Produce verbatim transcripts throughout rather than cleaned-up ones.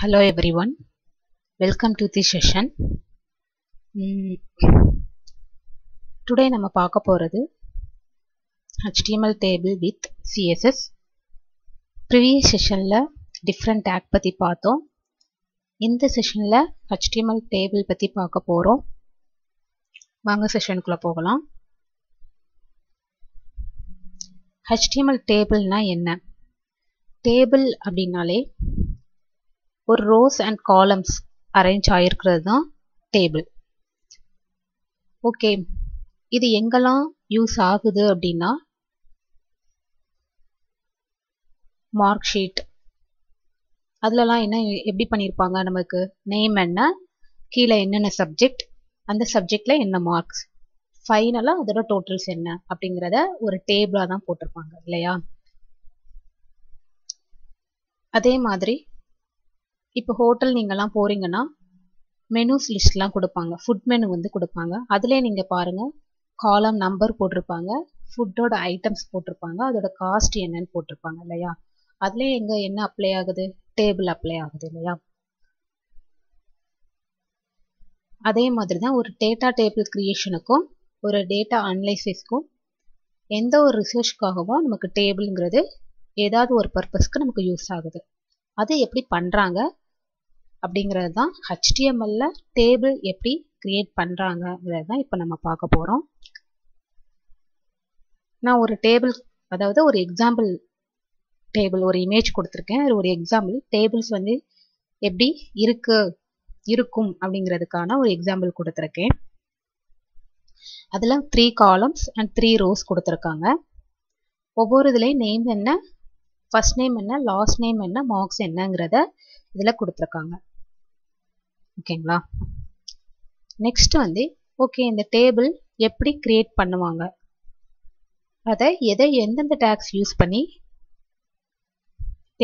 Hello everyone, welcome to this session. Mm. Today nama paaka poradhu H T M L table with C S S. Previous session la different tag patti paathom. In the session la H T M L table patti paaka porom. Vaanga session ku la pogalam. H T M L table na enna? Table abinale rows and columns arrange ஆயிருக்கிறது table. Okay, இது எங்கெல்லாம் use ஆகுது அப்படின்னா mark sheet அதெல்லாம் என்ன எப்படி பண்ணிருப்பாங்க, நமக்கு name என்ன, கீழே என்னென்ன சப்ஜெக்ட், அந்த சப்ஜெக்ட்ல என்ன மார்க்ஸ், ஃபைனலா அதோட டோட்டல்ஸ் என்ன அப்படிங்கறத ஒரு டேபிளா தான் போட்டிருப்பாங்க இல்லையா? அதே மாதிரி இப்போ ஹோட்டல் நீங்கலாம் போறீங்கன்னா மெனுஸ் லிஸ்ட்லாம் கொடுப்பாங்க, ஃபுட் மெனு வந்து கொடுப்பாங்க. அதுலேயே நீங்கள் பாருங்கள், காலம் நம்பர் போட்டிருப்பாங்க, ஃபுட்டோட ஐட்டம்ஸ் போட்டிருப்பாங்க, அதோட காஸ்ட் என்னன்னு போட்டிருப்பாங்க இல்லையா? அதுலேயே எங்கே என்ன அப்ளை ஆகுது, டேபிள் அப்ளை ஆகுது இல்லையா? அதே மாதிரி தான் ஒரு டேட்டா டேபிள் கிரியேஷனுக்கும் ஒரு டேட்டா அனலைசிஸ்க்கும் எந்த ஒரு ரிசர்ச்காகவும் நமக்கு டேபிள்ங்கிறது ஏதாவது ஒரு பர்பஸ்க்கு நமக்கு யூஸ் ஆகுது. அது எப்படி பண்ணுறாங்க அப்படிங்கிறது தான் H T M L ல டேபிள் எப்படி கிரியேட் பண்ணுறாங்கிறது தான் இப்போ நம்ம பார்க்க போகிறோம். நான் ஒரு டேபிள், அதாவது ஒரு எக்ஸாம்பிள் டேபிள், ஒரு இமேஜ் கொடுத்துருக்கேன். அது ஒரு எக்ஸாம்பிள் டேபிள்ஸ் வந்து எப்படி இருக்கு இருக்கும் அப்படிங்கிறதுக்கான ஒரு எக்ஸாம்பிள் கொடுத்துருக்கேன். அதில் three columns and three rows கொடுத்துருக்காங்க. ஒவ்வொரு இதுலேயும் நேம் என்ன, ஃபர்ஸ்ட் நேம் என்ன, லாஸ்ட் நேம் என்ன, மார்க்ஸ் என்னங்கிறத இதில் கொடுத்துருக்காங்க. ஓகேங்களா? நெக்ஸ்ட் வந்து ஓகே, இந்த டேபிள் எப்படி கிரியேட் பண்ணுவாங்க, அதை எதை எந்தெந்த டேக்ஸ் யூஸ் பண்ணி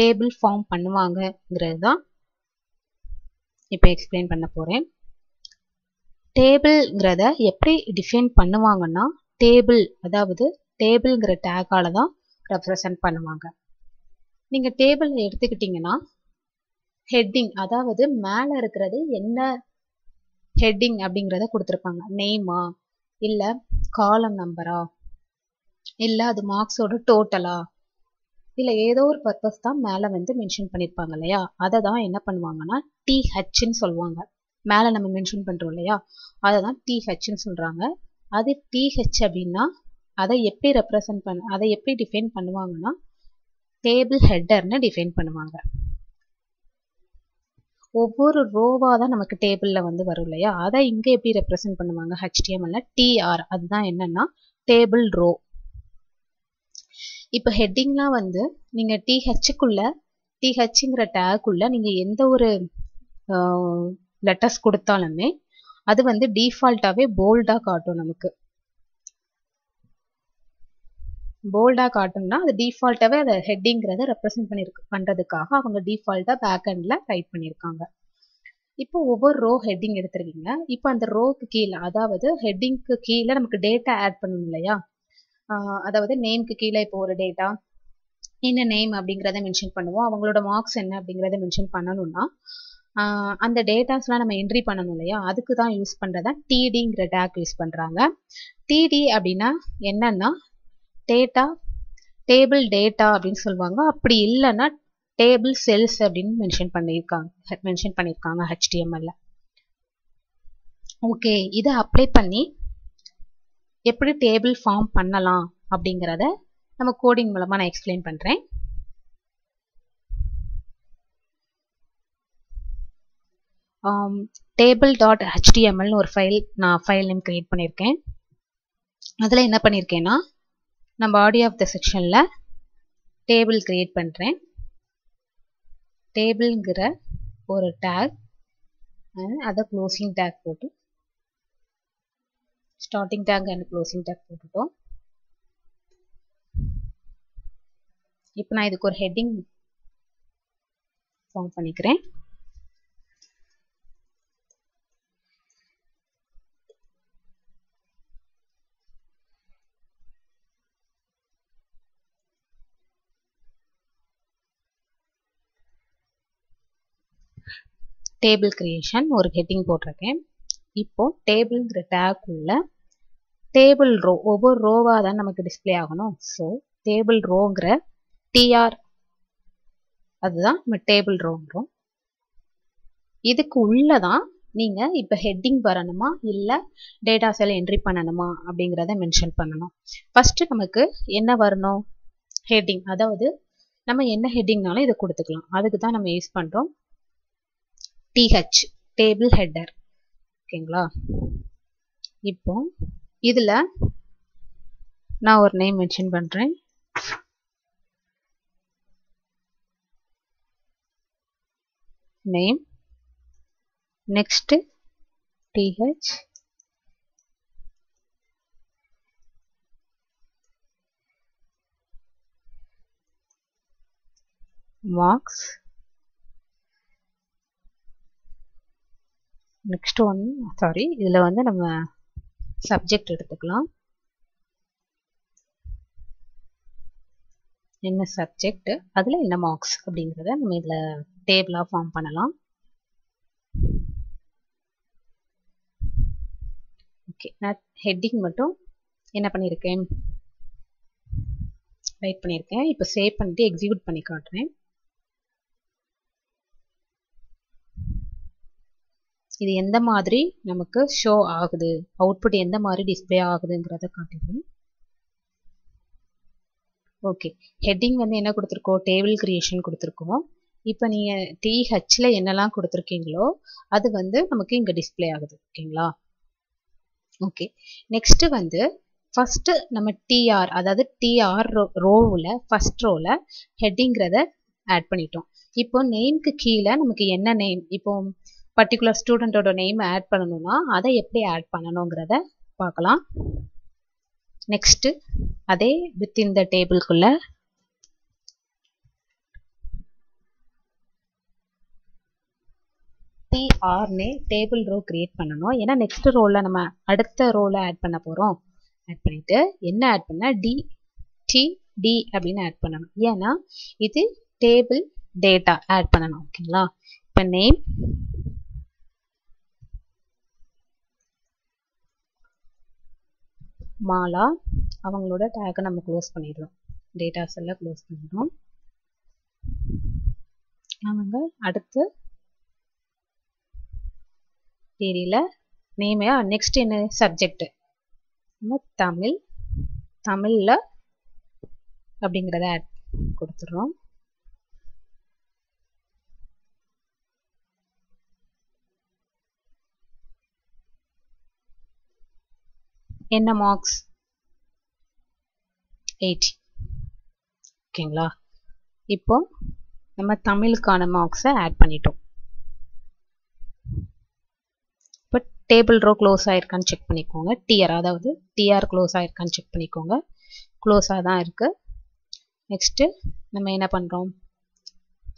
டேபிள் ஃபார்ம் பண்ணுவாங்கங்கிறது தான் இப்போ எக்ஸ்பிளைன் பண்ண போகிறேன். டேபிள்ங்கிறத எப்படி டிஃபைன் பண்ணுவாங்கன்னா டேபிள், அதாவது டேபிள்ங்கிற டேக்கால தான் ரெப்ரசன்ட் பண்ணுவாங்க. நீங்கள் டேபிள் எடுத்துக்கிட்டிங்கன்னா ஹெட்டிங், அதாவது மேலே இருக்கிறது என்ன ஹெட்டிங் அப்படிங்கிறத கொடுத்துருப்பாங்க. நேமா இல்லை காலம் நம்பரா இல்லை அது மார்க்ஸோட டோட்டலா இல்லை ஏதோ ஒரு பர்பஸ் தான் மேலே வந்து மென்ஷன் பண்ணியிருப்பாங்க இல்லையா? அதை தான் என்ன பண்ணுவாங்கன்னா டிஹெச்ன்னு சொல்லுவாங்க. மேலே நம்ம மென்ஷன் பண்ணுறோம் இல்லையா, அதை தான் டிஹெச்ன்னு சொல்கிறாங்க. அது டிஹெச் அப்படின்னா அதை எப்படி ரெப்ரசன்ட் பண்ண, அதை எப்படி டிஃபைன் பண்ணுவாங்கன்னா டேபிள் ஹெட்டர்னு டிஃபைன் பண்ணுவாங்க. ஒவ்வொரு ரோவாக தான் நமக்கு டேபிளில் வந்து வரும் இல்லையா? அதை இங்கே எப்படி ரெப்ரசன்ட் பண்ணுவாங்க H T M L ல T R, அதுதான் என்னன்னா டேபிள் ரோ. இப்போ ஹெட்டிங்லாம் வந்து நீங்கள் டிஹெச்சுக்குள்ள, டிஹெச்சுங்கிற டேக்குள்ள நீங்கள் எந்த ஒரு லெட்டர்ஸ் கொடுத்தாலுமே அது வந்து டிஃபால்ட்டாகவே போல்டாக காட்டும். நமக்கு போல்டாக காட்டும்னா அது டிஃபால்ட்டாகவே அதை ஹெட்டிங்கிறத ரெப்ரசன்ட் பண்ணியிருக்கு. பண்ணுறதுக்காக அவங்க டிஃபால்ட்டாக பேக் ஹெண்டில் ரைட் பண்ணியிருக்காங்க. இப்போ ஒவ்வொரு ரோ ஹெட்டிங் எடுத்துருக்கீங்க. இப்போ அந்த ரோக்கு கீழே, அதாவது ஹெட்டிங்க்கு கீழே நமக்கு டேட்டா ஆட் பண்ணணும் இல்லையா? அதாவது நேம்க்கு கீழே இப்போ ஒரு டேட்டா, என்ன நேம் அப்படிங்கிறத மென்ஷன் பண்ணுவோம், அவங்களோட மார்க்ஸ் என்ன அப்படிங்கிறத மென்ஷன் பண்ணணும்னா அந்த டேட்டாஸ்லாம் நம்ம என்ட்ரி பண்ணணும் இல்லையா? அதுக்கு தான் யூஸ் பண்ணுறதா டிடிங்கிற டேக் யூஸ் பண்ணுறாங்க. டிடி அப்படின்னா என்னன்னா டேட்டா டேபிள் டேட்டா அப்படின்னு சொல்லுவாங்க. அப்படி இல்லைன்னா டேபிள் செல்ஸ் அப்படின்னு மென்ஷன் பண்ணியிருக்காங்க மென்ஷன் பண்ணியிருக்காங்க H T M L ல. ஓகே, இதை அப்ளை பண்ணி எப்படி டேபிள் ஃபார்ம் பண்ணலாம் அப்படிங்கிறத நம்ம கோடிங் மூலமாக நான் எக்ஸ்பிளைன் பண்ணுறேன். டேபிள் டாட் ஹெச்டிஎம்எல்னு ஒரு ஃபைல், நான் ஃபைல் நேம் கிரியேட் பண்ணியிருக்கேன். அதில் என்ன பண்ணியிருக்கேன்னா நான் பாடி ஆஃப் த செக்ஷனில் டேபிள் கிரியேட் பண்ணுறேன். டேபிள்ங்கிற ஒரு டேக், அதை க்ளோசிங் டேக் போட்டு, starting tag and closing tag போட்டுட்டோம். இப்போ நான் இதுக்கு ஒரு ஹெட்டிங் ஃபார்ம் பண்ணிக்கிறேன். table creation ஒரு heading போட்டிருக்கேன். இப்போ tableங்கற டாக்குள்ள table row ஒவ்வொரு ரோவா தான் நமக்கு டிஸ்ப்ளே ஆகணும். சோ table rowங்கற tr அதுதான் நம்ம table rowங்கறோம். இதுக்கு உள்ள தான் நீங்க இப்ப heading வரணுமா இல்ல data cell entry பண்ணணுமா அப்படிங்கறதை மென்ஷன் பண்ணனும். ஃபர்ஸ்ட் நமக்கு என்ன வரணும்? heading. அதாவது நம்ம என்ன ஹெட்டிங்னாலும் இத கொடுத்துக்கலாம். அதுக்கு தான் நம்ம யூஸ் பண்றோம் th table header. ஓகேங்களா? இப்போ இதுல நான் ஒரு நேம் மென்ஷன் பண்றேன். Name next th marks next one sorry இதுல வந்து நம்ம subject எடுத்துக்கலாம். என்ன subject அதுல என்ன marks அப்படிங்கறதை நம்ம இதுல டேபிளா ஃபார்ம் பண்ணலாம். ஓகே, நான் ஹெட்டிங் மட்டும் என்ன பண்ணிருக்கேன்? ரைட் பண்ணிருக்கேன். இப்போ சேவ் பண்ணிட்டு எக்ஸிக்யூட் பண்ணி காட்டுறேன். இது எந்த மாதிரி நமக்கு ஷோ ஆகுது, அவுட்புட் எந்த மாதிரி டிஸ்ப்ளே ஆகுதுங்கறத காட்டுறேன். ஓகே, ஹெட்டிங் வந்து என்ன கொடுத்துருக்கோம்? டேபிள் கிரியேஷன் கொடுத்துருக்கோம். இப்போ நீங்க டிஹெச்ல என்னெல்லாம் கொடுத்துருக்கீங்களோ அது வந்து நமக்கு இங்க டிஸ்ப்ளே ஆகுது. ஓகேங்களா? ஓகே, நெக்ஸ்ட் வந்து ஃபர்ஸ்ட் நம்ம டிஆர் அதாவது டிஆர் ரோவுல ஃபர்ஸ்ட் ரோல ஹெட்டிங்கிறத ஆட் பண்ணிட்டோம். இப்போ நேம்க்கு கீழே நமக்கு என்ன நேம், இப்போ பர்டிகுலர் ஸ்டூடெண்டோட நேம் ஆட் பண்ணணும்னா அதை எப்படி ஆட் பண்ணணுங்கிறத பார்க்கலாம். நெக்ஸ்ட் அதே வித்தின் த டேபிள்குள்ள டிஆர்னே டேபிள் ரோ கிரியேட் பண்ணணும். ஏன்னா நெக்ஸ்ட் ரோல நம்ம அடுத்த ரோல ஆட் பண்ண போறோம். ஆட் பண்ணிட்டு என்ன ஆட் பண்ண டி டி டி அப்படின்னு ஆட் பண்ணணும். ஏன்னா இது டேபிள் டேட்டா ஆட் பண்ணணும். ஓகேங்களா? இப்போ நேம் மாலா, அவங்களோட டேக்கை நம்ம க்ளோஸ் பண்ணிடுறோம், டேட்டாஸ் எல்லாம் க்ளோஸ் பண்ணிடுறோம். அவங்க அடுத்து தெரியல நேம். நெக்ஸ்ட் என்ன சப்ஜெக்ட்? நம்ம தமிழ், தமிழ்ல அப்படிங்கிறத ஆட் கொடுத்துடுறோம். என்ன மார்க்ஸ்? எய்ட்டி. ஓகேங்களா? இப்போ நம்ம தமிழுக்கான மார்க்ஸை ஆட் பண்ணிட்டோம். இப்போ டேபிள் ரோ க்ளோஸ் ஆயிருக்கான்னு செக் பண்ணிக்கோங்க. டிஆர் அதாவது டிஆர் க்ளோஸ் ஆயிருக்கான்னு செக் பண்ணிக்கோங்க. க்ளோஸாக தான் இருக்கு. நெக்ஸ்ட்டு நம்ம என்ன பண்ணுறோம்?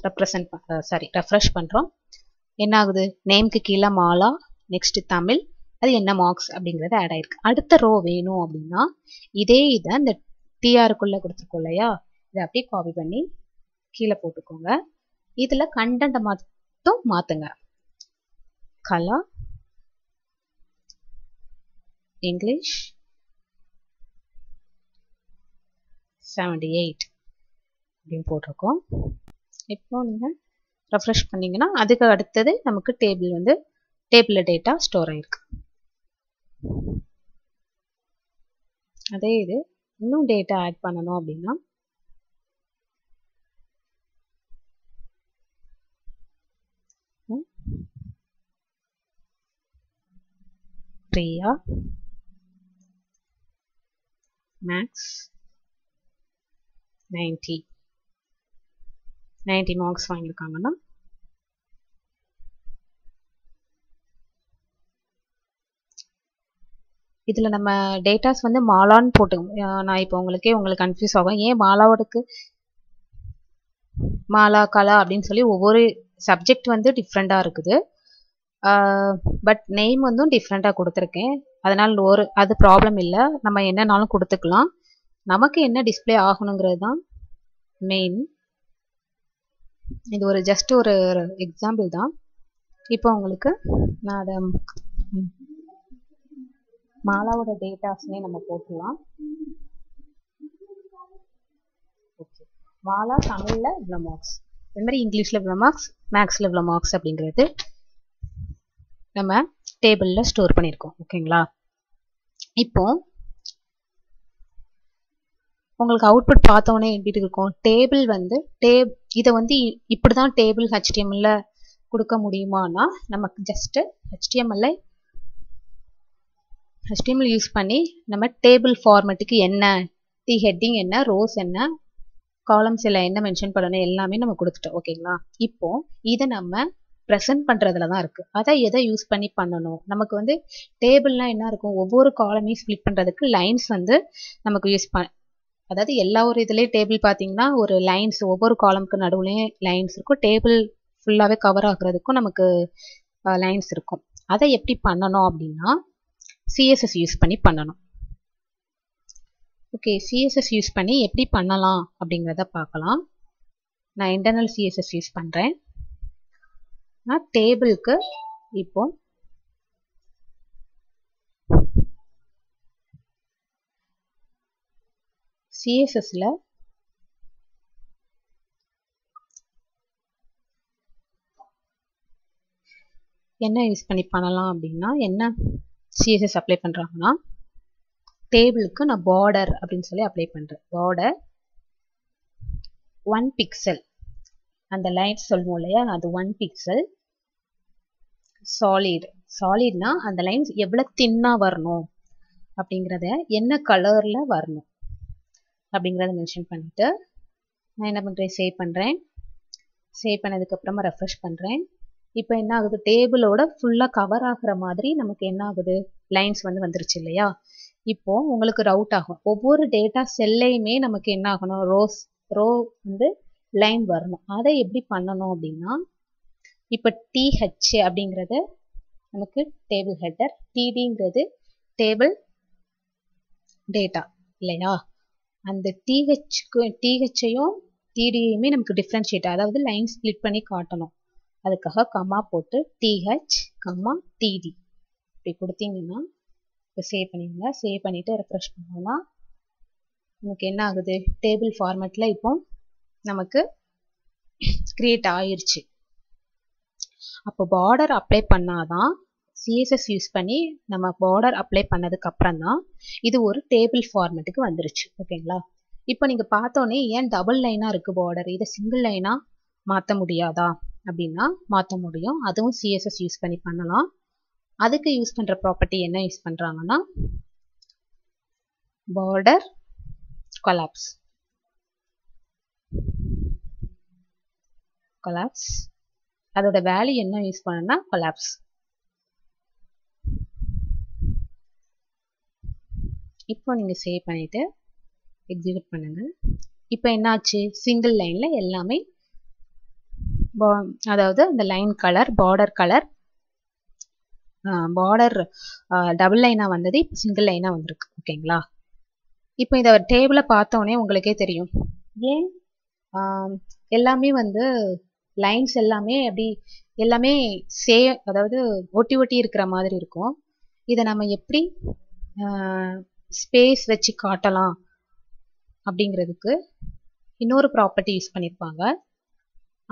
ரெப்ரசன்ட் ப சாரி ரெஃப்ரெஷ் பண்ணுறோம். என்ன ஆகுது? நேம்க்கு கீழே மாலா, நெக்ஸ்ட் தமிழ், அது என்ன மார்க்ஸ் அப்படிங்கறது ஆட் ஆயிருக்கு. அடுத்த ரோ வேணும் அப்படின்னா இதே இதை இந்த டிஆருக்குள்ள கொடுத்துருக்கோம் இல்லையா, இதை அப்படியே காப்பி பண்ணி கீழே போட்டுக்கோங்க. இதுல கண்டென்ட்டை மட்டும் மாத்துங்க. கலா, இங்கிலீஷ் செவன்டி எயிட் அப்படின்னு போட்டிருக்கோம். இப்போ நீங்க ரெஃப்ரெஷ் பண்ணீங்கன்னா அதுக்கு அடுத்தது நமக்கு டேபிள் வந்து டேபிள்ல டேட்டா ஸ்டோர் ஆயிருக்கு. அதே இது இன்னும் டேட்டா ஆட் பண்ணணும் அப்படின்னா Priya, maths ninety ninety marks வாங்கியிருக்காங்கன்னா இதில் நம்ம டேட்டாஸ் வந்து மாலான்னு போட்டு, நான் இப்போ உங்களுக்கே உங்களுக்கு கன்ஃபியூஸ் ஆகும் ஏன் மாலாவோடக்கு மாலா கலா அப்படின்னு சொல்லி ஒவ்வொரு சப்ஜெக்ட் வந்து டிஃப்ரெண்ட்டாக இருக்குது. பட் நேம் வந்து டிஃப்ரெண்ட்டாக கொடுத்துருக்கேன். அதனால் ஒரு அது ப்ராப்ளம் இல்லை. நம்ம என்னன்னாலும் கொடுத்துக்கலாம். நமக்கு என்ன டிஸ்பிளே ஆகணுங்கிறது தான் மெயின். இது ஒரு ஜஸ்ட் ஒரு எக்ஸாம்பிள் தான். இப்போ உங்களுக்கு நான் அத மாலாவோட டேட்டாஸ்னே நம்ம போடலாம். ஓகே, மாலா தமிழ்ல இவ்ளோ மார்க்ஸ், அதே மாதிரி இங்கிலீஷ்ல இவ்ளோ மார்க்ஸ், மேக்ஸ்ல இவ்ளோ மார்க்ஸ் அப்படிங்கிறது நம்ம டேபிள்ல ஸ்டோர் பண்ணிருக்கோம். ஓகேங்களா? இப்போ உங்களுக்கு அவுட்புட் பார்த்தோனே எப்படி இருக்கும்? டேபிள் வந்து டேப் இத வந்து இப்படி தான் table H T M L ல கொடுக்க முடியுமானா நமக்கு just H T M L ஐ H T M L use பண்ணி நம்ம டேபிள் ஃபார்மேட்டுக்கு என்ன டி ஹெட்டிங் என்ன ரோஸ் என்ன காலம்ஸ் எல்லாம் என்ன மென்ஷன் பண்ணணும் எல்லாமே நம்ம கொடுத்துட்டோம். ஓகேங்களா? இப்போ இதை நம்ம ப்ரெசென்ட் பண்ணுறதுல தான் இருக்குது. அதை எதை யூஸ் பண்ணி பண்ணணும்? நமக்கு வந்து டேபிள்னால் என்ன இருக்கும்? ஒவ்வொரு காலமையும் ஸ்பிளிட் பண்ணுறதுக்கு லைன்ஸ் வந்து நமக்கு யூஸ் ப அதாவது எல்லா ஒரு இதுலேயும் டேபிள் பார்த்தீங்கன்னா ஒரு லைன்ஸ் ஒவ்வொரு காலமுக்கு நடுவுலேயும் லைன்ஸ் இருக்கும். டேபிள் ஃபுல்லாகவே கவர் ஆகுறதுக்கும் நமக்கு லைன்ஸ் இருக்கும். அதை எப்படி பண்ணணும் அப்படின்னா C S S யூஸ் பண்ணி பண்ணணும். ஓகே, C S S யூஸ் பண்ணி எப்படி பண்ணலாம் அப்படிங்கிறத பார்க்கலாம். நான் internal C S S use பண்ணுறேன். நான் டேபிளுக்கு இப்போ C S Sல என்ன யூஸ் பண்ணி பண்ணலாம் அப்படின்னா என்ன C S S அப்ளை பண்ணுறாங்கன்னா டேபிளுக்கு நான் பார்டர் அப்படின்னு சொல்லி அப்ளை பண்ணுறேன். பார்டர் ஒன் பிக்சல் அந்த லைன்ஸ் சொல்லுவோம் இல்லையா, அது ஒன் பிக்சல் சாலிட் சாலிட்னா அந்த லைன்ஸ் எவ்வளோ தின்னாக வரணும் அப்படிங்கிறத என்ன கலரில் வரணும் அப்படிங்கிறத மென்ஷன் பண்ணிவிட்டு நான் என்ன பண்ணுறேன் சேவ் பண்ணுறேன். சேவ் பண்ணதுக்கப்புறமா ரெஃப்ரெஷ் பண்ணுறேன். இப்போ என்ன ஆகுது? டேபிளோட ஃபுல்லாக கவர் ஆகிற மாதிரி நமக்கு என்ன ஆகுது? லைன்ஸ் வந்து வந்துருச்சு இல்லையா? இப்போ உங்களுக்கு ரவுட் ஆகும். ஒவ்வொரு டேட்டா செல்லையுமே நமக்கு என்ன ஆகணும்? ரோஸ் ரோ வந்து லைன் வரணும். அதை எப்படி பண்ணணும் அப்படின்னா இப்போ T H அப்படிங்கிறது நமக்கு டேபிள் ஹெட்டர், T D ங்கிறது டேபிள் டேட்டா இல்லையா? அந்த டிஹெச்க்கு டிஹெச்சையும் T D யுமே நமக்கு டிஃப்ரென்ஷியேட் அதாவது லைன் ஸ்பிளிட் பண்ணி காட்டணும். அதுக்காக கம்மா போட்டு டிஹெச் கம்மா டிடி இப்படி கொடுத்தீங்கன்னா இப்போ சேவ் பண்ணிங்கன்னா சேவ் பண்ணிவிட்டு ரெஃப்ரெஷ் பண்ணோம்னா நமக்கு என்ன ஆகுது? டேபிள் ஃபார்மேட்டில் இப்போ நமக்கு கிரியேட் ஆயிடுச்சு. அப்போ பார்டர் அப்ளை பண்ணாதான் சிஎஸ்எஸ் யூஸ் பண்ணி நம்ம பார்டர் அப்ளை பண்ணதுக்கு அப்புறம் தான் இது ஒரு டேபிள் ஃபார்மேட்டுக்கு வந்துருச்சு. ஓகேங்களா? இப்போ நீங்கள் பார்த்தோன்னே ஏன் டபுள் லைனாக இருக்குது பார்டர், இதை சிங்கிள் லைனாக மாற்ற முடியாதா அப்படின்னா மாற்ற முடியும். அதுவும் C S S யூஸ் பண்ணி பண்ணலாம். அதுக்கு யூஸ் பண்ணுற ப்ராப்பர்ட்டி என்ன யூஸ் பண்ணுறாங்கன்னா பார்டர் கொலாப்ஸ் கொலாப்ஸ் அதோட வேல்யூ என்ன யூஸ் பண்ணனா கொலாப்ஸ். இப்போ நீங்கள் சேவ் பண்ணிவிட்டு எக்ஸிக்யூட் பண்ணுங்கள். இப்போ என்னாச்சு? சிங்கிள் லைனில் எல்லாமே அதாவது அந்த line colour border colour border double லைனாக வந்தது இப்போ சிங்கிள் லைனாக வந்திருக்கு. ஓகேங்களா? இப்போ இந்த டேபிளை பார்த்தோன்னே உங்களுக்கே தெரியும் ஏன் எல்லாமே வந்து லைன்ஸ் எல்லாமே அப்படி எல்லாமே சே அதாவது ஒட்டி ஒட்டி இருக்கிற மாதிரி இருக்கும். இதை நம்ம எப்படி ஸ்பேஸ் வச்சு காட்டலாம் அப்படிங்கிறதுக்கு இன்னொரு ப்ராப்பர்ட்டி யூஸ் பண்ணியிருப்பாங்க.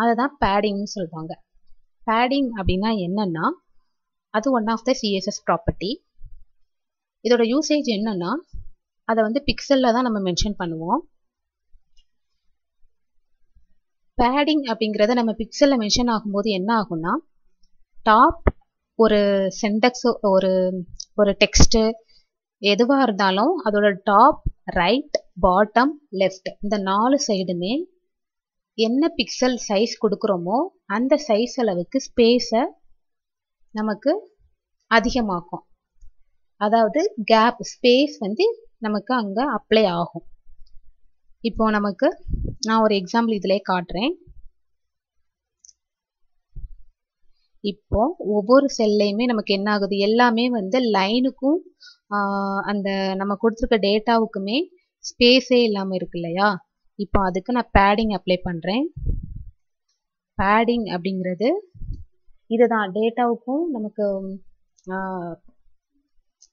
அதை தான் பேடிங்னு சொல்லுவாங்க. பேடிங் அப்படின்னா என்னன்னா அது one of the C S S property. இதோட யூசேஜ் என்னன்னா அதை வந்து பிக்சலில் தான் நம்ம மென்ஷன் பண்ணுவோம். பேடிங் அப்படிங்கிறத நம்ம பிக்சலில் மென்ஷன் ஆகும்போது என்ன ஆகும்னா டாப் ஒரு சென்டெக்ஸ் ஒரு ஒரு டெக்ஸ்ட்டு எதுவாக இருந்தாலும் அதோட டாப் ரைட் பாட்டம் லெஃப்ட் இந்த நாலு சைடுமே என்ன பிக்சல் சைஸ் கொடுக்குறோமோ அந்த சைஸ் அளவுக்கு ஸ்பேஸை நமக்கு அதிகமாக்கும். அதாவது கேப் ஸ்பேஸ் வந்து நமக்கு அங்கே அப்ளை ஆகும். இப்போ நமக்கு நான் ஒரு எக்ஸாம்பிள் இதிலே காட்டுறேன். இப்போ ஒவ்வொரு செல்லையுமே நமக்கு என்ன ஆகுது? எல்லாமே வந்து லைனுக்கும் அந்த நம்ம கொடுத்துருக்க டேட்டாவுக்குமே ஸ்பேஸே இல்லாமல் இருக்கு இல்லையா? இப்போ அதுக்கு நான் பேடிங் அப்ளை பண்ணுறேன். பேடிங் அப்படிங்கிறது இதுதான் டேட்டாவுக்கும் நமக்கு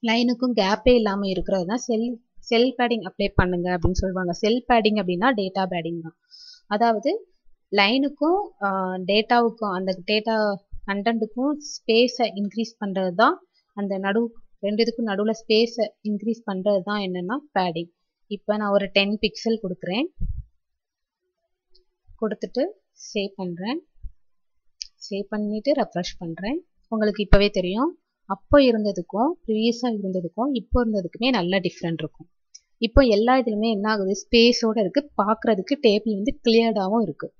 லைனுக்கும் கேப்பே இல்லாம இருக்குறது தான் செல் செல் பேடிங் அப்ளை பண்ணுங்க அப்படினு சொல்வாங்க. செல் பேடிங் அப்படினா டேட்டா பேடிங் தான். அதாவது லைனுக்கும் டேட்டாவுக்கும் அந்த டேட்டா கண்டென்ட்டுக்கும் ஸ்பேஸை இன்க்ரீஸ் பண்றது தான். அந்த நடு ரெண்டு இதுக்கும் நடுவுல ஸ்பேஸை இன்க்ரீஸ் பண்றது தான் என்னன்னா பேடிங். இப்போ நான் ஒரு டென் பிக்சல் கொடுக்குறேன், கொடுத்துட்டு சேவ் பண்ணுறேன். சேவ் பண்ணிவிட்டு ரெஃப்ரெஷ் பண்ணுறேன். உங்களுக்கு இப்போவே தெரியும், அப்போ இருந்ததுக்கும் ப்ரீவியஸாக இருந்ததுக்கும் இப்போ இருந்ததுக்குமே நல்லா டிஃப்ரெண்ட் இருக்கும். இப்போ எல்லா இதுலையுமே என்ன ஆகுது, ஸ்பேஸோடு இருக்குது, பார்க்குறதுக்கு டேபிள் வந்து கிளியர்டாகவும் இருக்குது.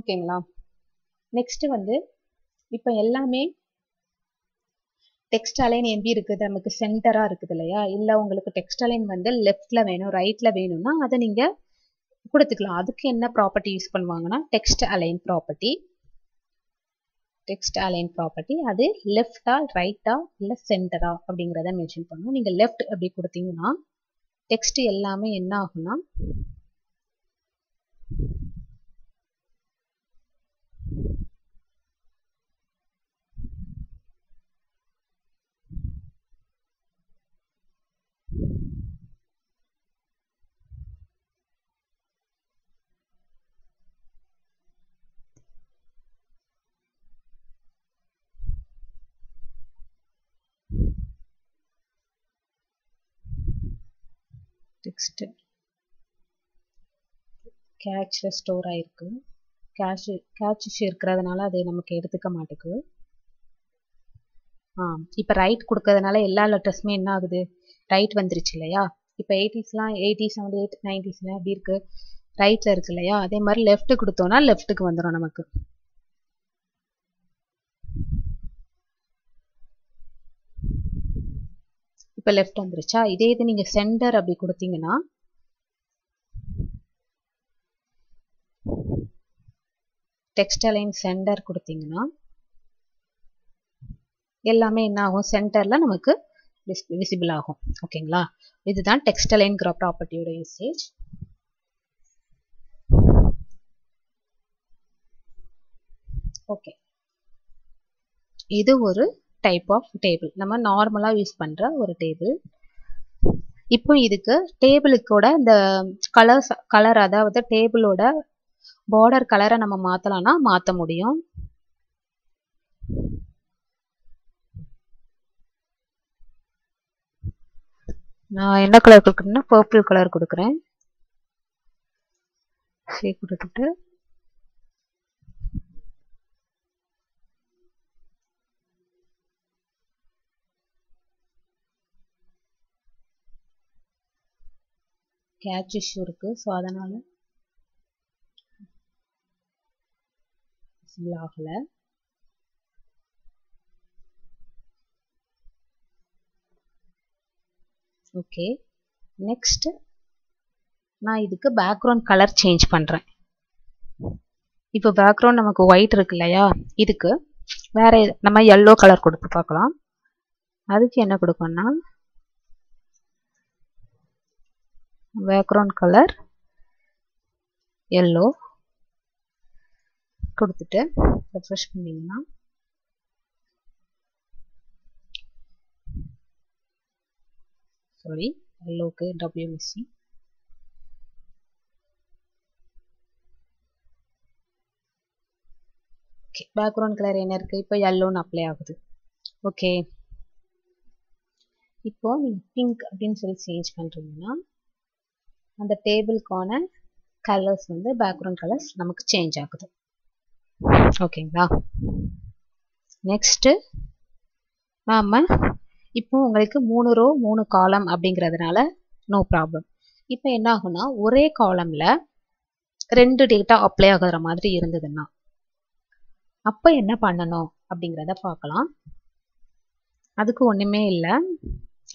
ஓகேங்களா? நெக்ஸ்ட்டு வந்து இப்போ எல்லாமே டெக்ஸ்ட் அலைன் எம்பி இருக்குது, நமக்கு சென்டராக இருக்குது இல்லையா? இல்லை உங்களுக்கு டெக்ஸ்ட் அலைன் வந்து லெஃப்டில் வேணும் ரைட்டில் வேணும்னா அதை நீங்கள் கொடுத்துக்கலாம். அதுக்கு என்ன ப்ராப்பர்ட்டி யூஸ் பண்ணுவாங்கன்னா text align property. Text align property அது லெஃப்டா ரைட்டா இல்லை சென்டரா அப்படிங்கிறத மென்ஷன் பண்ணுவோம். நீங்கள் லெஃப்ட் அப்படி கொடுத்தீங்கன்னா டெக்ஸ்ட் எல்லாமே என்ன ஆகும்னா டெக்ஸ்ட் கேட்சில் ஸ்டோர் ஆகிருக்கு. கேஷ் கேட்ச் இருக்கிறதுனால அது நமக்கு எடுத்துக்க மாட்டேங்குது. ஆ இப்போ ரைட் கொடுக்கறதுனால எல்லா லெட்டர்ஸுமே என்ன ஆகுது, ரைட் வந்துருச்சு இல்லையா? இப்போ எயிட்டிஸ்லாம் எயிட்டி செவன்டி எயிட் நைன்டிஸ்லாம் எப்படி இருக்குது, ரைட்டில் இருக்கு இல்லையா? அதே மாதிரி லெஃப்ட்டு கொடுத்தோன்னா லெஃப்ட்டுக்கு வந்துடும் நமக்கு. இப்போ லெஃப்ட் வந்துருச்சா? இதே இது நீங்கள் சென்டர் அப்படி கொடுத்தீங்கன்னா டெக்ஸ்ட் அலைன் சென்டர் கொடுத்தீங்கன்னா எல்லாமே என்ன ஆகும், சென்டரில் நமக்கு விசிபிள் ஆகும். ஓகேங்களா? இதுதான் டெக்ஸ்ட் அலைன்கிற ப்ராப்பர்ட்டியோட யூசேஜ். ஓகே, இது ஒரு டைப் ஆஃப் டேபிள், நம்ம நார்மலாக யூஸ் பண்ணுற ஒரு டேபிள். இப்போ இதுக்கு டேபிளுக்கோட இந்த கலர்ஸ் கலர் அதாவது டேபிளோட பார்டர் கலரை நம்ம மாற்றலாம்னா மாற்ற முடியும். நான் என்ன கலர் கொடுக்குறேன்னா பர்பிள் கலர் கொடுக்குறேன். சரி, கொடுத்துட்டு கேட்ச் இஷ்யூ இருக்கு, ஸோ அதனால ஆகல. ஓகே, நெக்ஸ்ட் நான் இதுக்கு பேக்ரவுண்ட் கலர் சேஞ்ச் பண்றேன். இப்போ பேக்ரவுண்ட் நமக்கு ஒயிட் இருக்கு இல்லையா? இதுக்கு வேற நம்ம எல்லோ கலர் கொடுத்து பார்க்கலாம். அதுக்கு என்ன கொடுக்கணும்னா பேக்ரவுண்ட் கலர் எல்லோ கொடுத்துட்டு ரெஃப்ரெஷ் பண்ணிங்கன்னா சாரி எல்லோக்கு W missing. Okay, background colour என்ன இருக்குது, இப்போ எல்லோன்னு அப்ளை ஆகுது. ஓகே, இப்போ நீங்கள் பிங்க் அப்படின்னு சொல்லி சேஞ்ச் பண்ணுறீங்கன்னா அந்த டேபிளுக்கான கலர்ஸ் வந்து பேக்ரவுண்ட் கலர்ஸ் நமக்கு சேஞ்ச் ஆகுது. ஓகேங்களா? நெக்ஸ்ட்டு நாம் இப்போ உங்களுக்கு மூணு ரோ மூணு காலம் அப்படிங்கிறதுனால நோ ப்ராப்ளம். இப்போ என்ன ஆகும்னா ஒரே காலமில் ரெண்டு டேட்டா அப்ளை ஆகுற மாதிரி இருந்ததுன்னா அப்போ என்ன பண்ணணும் அப்படிங்கிறத பார்க்கலாம். அதுக்கு ஒன்றுமே இல்லை,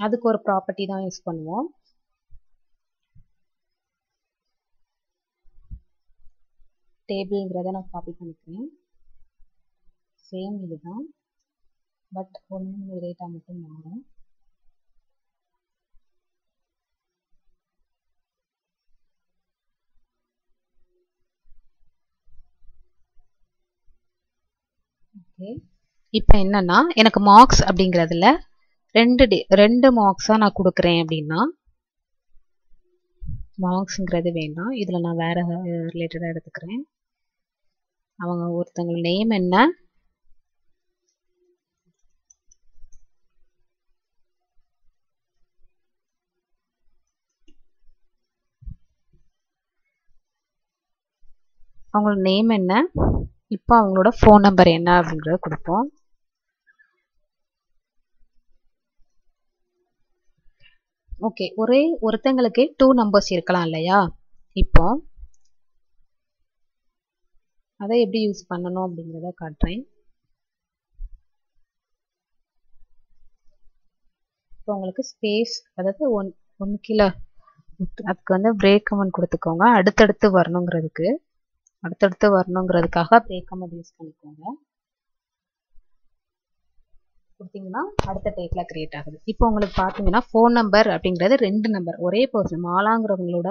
அதுக்கு ஒரு ப்ராப்பர்ட்டி தான் யூஸ் பண்ணுவோம். டேபிள்ங்கிறத நான் காப்பி பண்ணிக்கிறேன். சேம் இதுதான், பட் ஒன்று ரேட்டாக மட்டும் மாறும். இப்போ என்னன்னா எனக்கு மார்க்ஸ் அப்படிங்கிறதுல ரெண்டு ரெண்டு மார்க்ஸா நான் கொடுக்கிறேன் அப்படின்னா மார்க்ஸ்ங்கிறது வேண்டாம், இதில் நான் வேற ரிலேட்டடாக எடுத்துக்கிறேன். அவங்க ஒருத்தங்க நேம் என்ன, அவங்களோட நேம் என்ன, இப்போ அவங்களோட ஃபோன் நம்பர் என்ன அப்படிங்கிறத கொடுப்போம். ஓகே, ஒரே ஒருத்தங்களுக்கு டூ நம்பர்ஸ் இருக்கலாம் இல்லையா? இப்போ அதை எப்படி யூஸ் பண்ணணும் அப்படிங்கிறத காட்டுறேன். இப்போ உங்களுக்கு ஸ்பேஸ், அதாவது ஒன் ஒன்று கீழே அதுக்கு வந்து பிரேக் கமெண்ட் கொடுத்துக்கோங்க. அடுத்தடுத்து வரணுங்கிறதுக்கு அடுத்தடுத்து வரணுங்கிறதுக்காக பிரேக் கமெண்ட் யூஸ் பண்ணிக்கோங்க. கொடுத்தீங்கன்னா அடுத்த டேக்ல கிரியேட் ஆகுது. இப்போ உங்களுக்கு பார்த்தீங்கன்னா ஃபோன் நம்பர் அப்படிங்கிறது ரெண்டு நம்பர், ஒரே பர்சன் மாலாங்கிறவங்களோட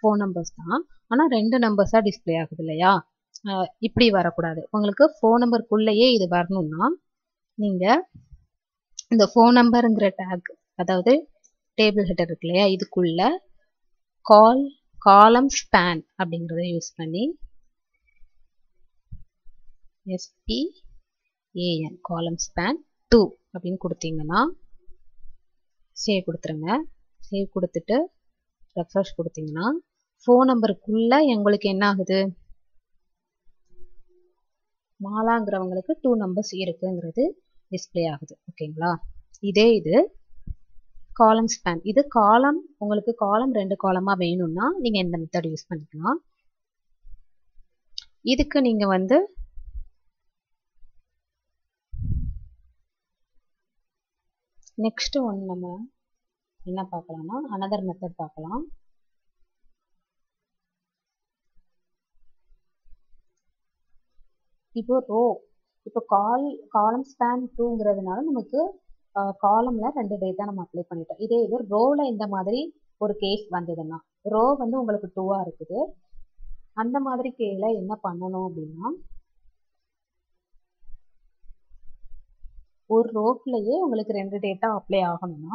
ஃபோன் நம்பர்ஸ் தான், ஆனால் ரெண்டு நம்பர்ஸாக டிஸ்பிளே ஆகுது இல்லையா? இப்படி வரக்கூடாது. உங்களுக்கு ஃபோன் நம்பருக்குள்ளேயே இது வரணும்னா நீங்கள் இந்த ஃபோன் நம்பருங்கிற டேக், அதாவது டேபிள் ஹெட்டர் இருக்கு இல்லையா, இதுக்குள்ள கால் காலம் ஸ்பேன் அப்படிங்கிறத யூஸ் பண்ணி எஸ்பிஏஎன் காலம் ஸ்பேன் டூ அப்படின்னு கொடுத்தீங்கன்னா சேவ் கொடுத்துருங்க. சேவ் கொடுத்துட்டு ரெஃப்ரெஷ் கொடுத்தீங்கன்னா ஃபோன் நம்பருக்குள்ள எங்களுக்கு என்ன ஆகுது, மாலாங்கிறவங்களுக்கு டூ நம்பர்ஸ் இருக்குங்கிறது டிஸ்பிளே ஆகுது. ஓகேங்களா? இதே இது காலம் ஸ்பேன், இது காலம், உங்களுக்கு காலம் ரெண்டு காலமாக வேணும்னா நீங்கள் எந்த மெத்தட் யூஸ் பண்ணிக்கலாம். இதுக்கு நீங்கள் வந்து நெக்ஸ்ட் ஒன் நம்ம என்ன பார்க்கலாம்னா அனதர் மெத்தட் பார்க்கலாம். இப்போ ரோ, இப்போ கால் காலம் ஸ்பேன் டூங்கிறதுனால நமக்கு காலம்ல ரெண்டு டேட்டா நம்ம அப்ளை பண்ணிட்டோம். இதே இது ரோல இந்த மாதிரி ஒரு கேஸ் வந்ததுன்னா, ரோ வந்து உங்களுக்கு டூவா இருக்குது, அந்த மாதிரி கேல என்ன பண்ணணும் அப்படின்னா ஒரு ரோக்குள்ளேயே உங்களுக்கு ரெண்டு டேட்டா அப்ளை ஆகணும்னா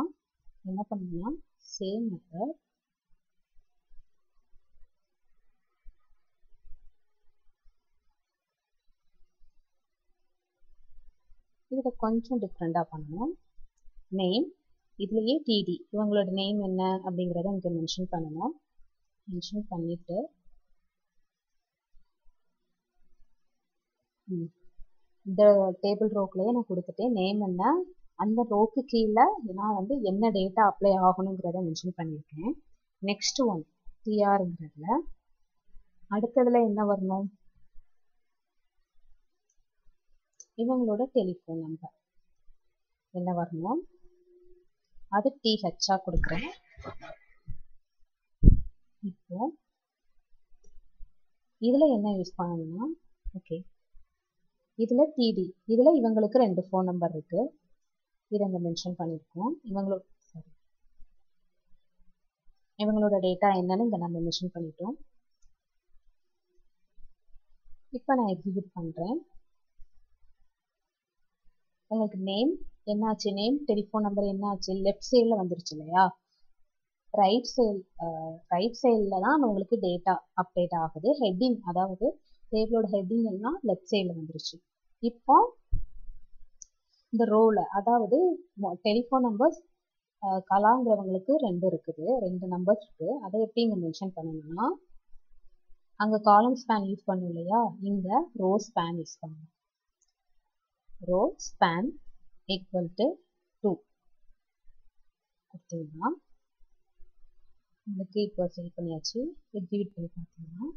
என்ன பண்ணணும்னா சேம் மெத்தட் இதை கொஞ்சம் டிஃப்ரெண்டா பண்ணணும். நேம், இதுலேயே டிடி, இவங்களோட நேம் என்ன அப்படிங்கிறத இங்கே மென்ஷன் பண்ணணும். மென்ஷன் பண்ணிட்டு இந்த டேபிள் ரோக்குலேயே நான் கொடுத்துட்டேன் நேம் என்ன, அந்த ரோக்கு கீழே நான் வந்து என்ன டேட்டா அப்ளை ஆகணுங்கிறத மென்ஷன் பண்ணியிருக்கேன். நெக்ஸ்ட் ஒன் டிஆருங்கிறதுல அடுத்ததுல என்ன வரணும், இவங்களோட டெலிஃபோன் நம்பர் என்ன வரணும், அது டிஹெச்சா கொடுக்குறேன். இப்போ இதுல என்ன யூஸ் பண்ணணும்னா ஓகே, இதுல டிடி, இதுல இவங்களுக்கு ரெண்டு ஃபோன் நம்பர் இருக்கு, இதை நம்ம மென்ஷன் பண்ணியிருக்கோம். இவங்களோட சாரி இவங்களோட டேட்டா என்னன்னு இதை நம்ம மென்ஷன் பண்ணிட்டோம். இப்போ நான் எக்ஸிக்யூட் பண்றேன். உங்களுக்கு நேம் என்னாச்சு, நேம் டெலிஃபோன் நம்பர் என்னாச்சு, லெஃப்ட் சைடில் வந்துருச்சு இல்லையா? ரைட் சைட் ரைட் சைடில் தான் உங்களுக்கு டேட்டா அப்டேட் ஆகுது. ஹெட்டிங், அதாவது டேபிளோட ஹெட்டிங் எல்லாம் லெஃப்ட் சைடில் வந்துருச்சு. இப்போ இந்த ரோவில், அதாவது டெலிஃபோன் நம்பர்ஸ் கலாங்கிறவங்களுக்கு ரெண்டு இருக்குது, ரெண்டு நம்பர்ஸ் இருக்குது. அதை எப்படி இங்கே மென்ஷன் பண்ணணும்னா அங்கே காலம் ஸ்பேன் யூஸ் பண்ணும் இல்லையா, இங்கே ரோ ஸ்பேன் யூஸ் பண்ணணும். row span equal to two கொடுத்தீங்கன்னா இந்த கீப்பை செலக்ட் பண்ணியாச்சு. எக்ஸிக்யூட் பண்ணி பார்த்தீங்கன்னா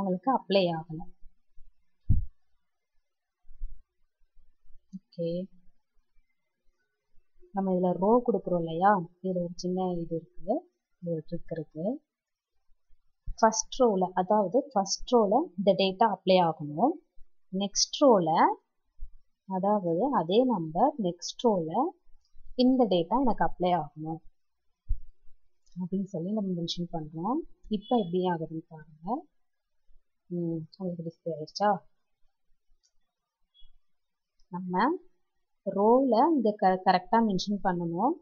உங்களுக்கு அப்ளை ஆகலை. ஓகே, நம்ம இதில் ரோ கொடுக்குறோம் இல்லையா, இதில் ஒரு சின்ன இது இருக்குது, ஒரு ட்ரிக் இருக்குது. first row la adavadhu first row la the data apply aganum next row la adavadhu adhe number next row la indha data enakku apply aganum appdin solli namu mention pandrom ipo eppadi agudhu paarenga hmm ungalku display ayirucha namma row la indha correct ah mention pananum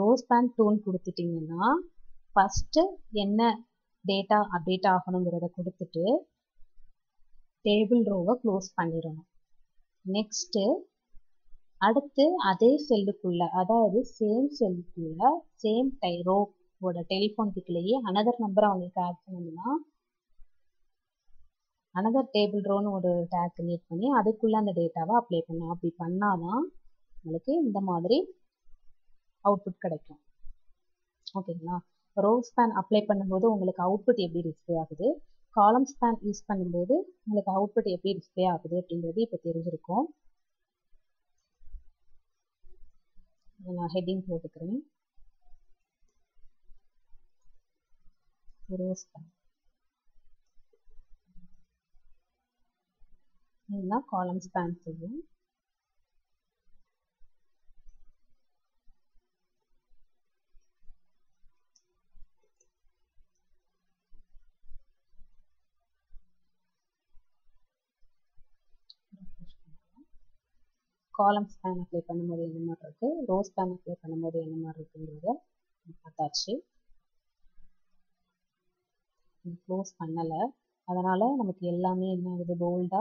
row span two nu kuduthittingna first enna data update ஆகணும்ங்கறத கொடுத்துட்டு table ரோவை close பண்ணிரணும். Next அடுத்து அதே செல்லுக்குள்ள அதாவது same செல்லுக்குள்ள same டை row ஓட telephone கிட்டலயே another நம்பர் உங்களுக்கு ஆட் பண்ணனும்னா another டேபிள் ரோன்னு ஒரு டாக் கிரியேட் பண்ணி அதுக்குள்ள அந்த டேட்டாவை அப்ளை பண்ணனும். அப்படி பண்ணாதான் உங்களுக்கு இந்த மாதிரி அவுட்புட் கிடைக்கும். ஓகேங்களா? row span apply பண்ணும்போது உங்களுக்கு output எப்படி display ஆகுது column span யூஸ் பண்ணும்போது உங்களுக்கு output எப்படி display ஆகுது அப்படிங்கிறது இப்போ தெரிஞ்சிருக்கும். நான் ஹெட்டிங் போட்டுக்கிறேன். row span இல்ல column span சொல்லுங்க. column span apply பண்ணும்போது என்ன மாதிரி இருக்கு row span apply பண்ணும்போது என்ன மாதிரி இருக்குங்கறத பார்த்தாச்சு. க்ளோஸ் பண்ணல அதனால நமக்கு எல்லாமே என்ன ஆகுது போல்டா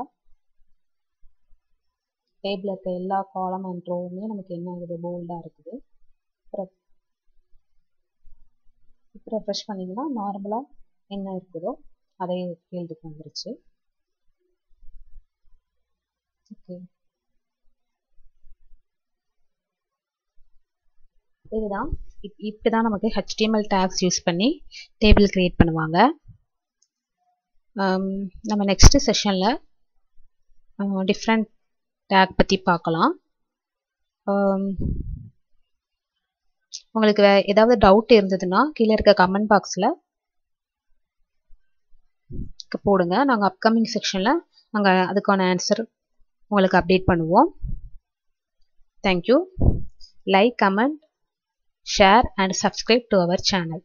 டேபிள்ல இருக்க எல்லா column and rowமே நமக்கு என்ன ஆகுது போல்டா இருக்குது. இப்போ ரெஃப்ரெஷ் பண்ணீங்கன்னா நார்மலா என்ன இருக்குதோ அதே ஃபீல்டுக்கு வந்துருச்சு. ஓகே இதுதான் இப்படி தான் நமக்கு H T M L tags use பண்ணி டேபிள் கிரியேட் பண்ணுவாங்க. நம்ம நெக்ஸ்ட் செஷனில் டிஃப்ரெண்ட் டேக் பற்றி பார்க்கலாம். உங்களுக்கு ஏதாவது டவுட் இருந்ததுன்னா கீழே இருக்க கமெண்ட் பாக்ஸில் போடுங்க. நாங்கள் அப்கமிங் செக்ஷனில் நாங்கள் அதுக்கான ஆன்சர் உங்களுக்கு அப்டேட் பண்ணுவோம். Thank you. Like, comment, share and subscribe to our channel.